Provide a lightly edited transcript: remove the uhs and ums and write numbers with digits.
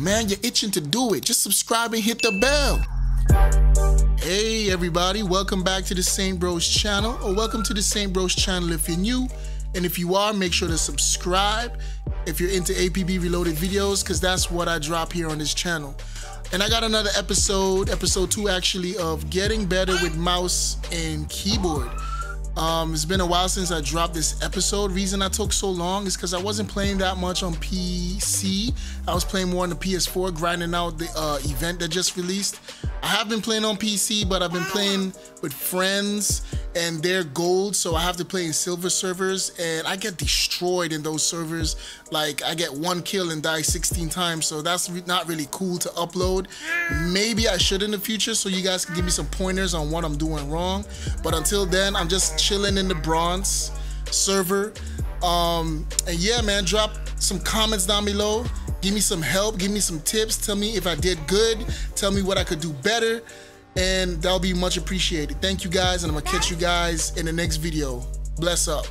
on, man. You're itching to do it. Just subscribe and hit the bell. Hey everybody, welcome back to the Saint Bros channel, or welcome to the Saint Bros channel if you're new. And if you are, make sure to subscribe if you're into APB Reloaded videos, because that's what I drop here on this channel. And I got another episode 2 actually, of getting better with mouse and keyboard. It's been a while since I dropped this episode. Reason I took so long is because I wasn't playing that much on PC. I was playing more on the PS4, grinding out the event that just released. I have been playing on PC, but I've been playing with friends and they're gold, so I have to play in silver servers, and I get destroyed in those servers. Like, I get one kill and die 16 times, so that's not really cool to upload. Maybe I should in the future, so you guys can give me some pointers on what I'm doing wrong. But until then, I'm just chilling in the bronze server. And yeah, man, drop some comments down below. Give me some help, give me some tips, tell me if I did good, tell me what I could do better, and that'll be much appreciated. Thank you guys, and I'm gonna catch you guys in the next video. Bless up.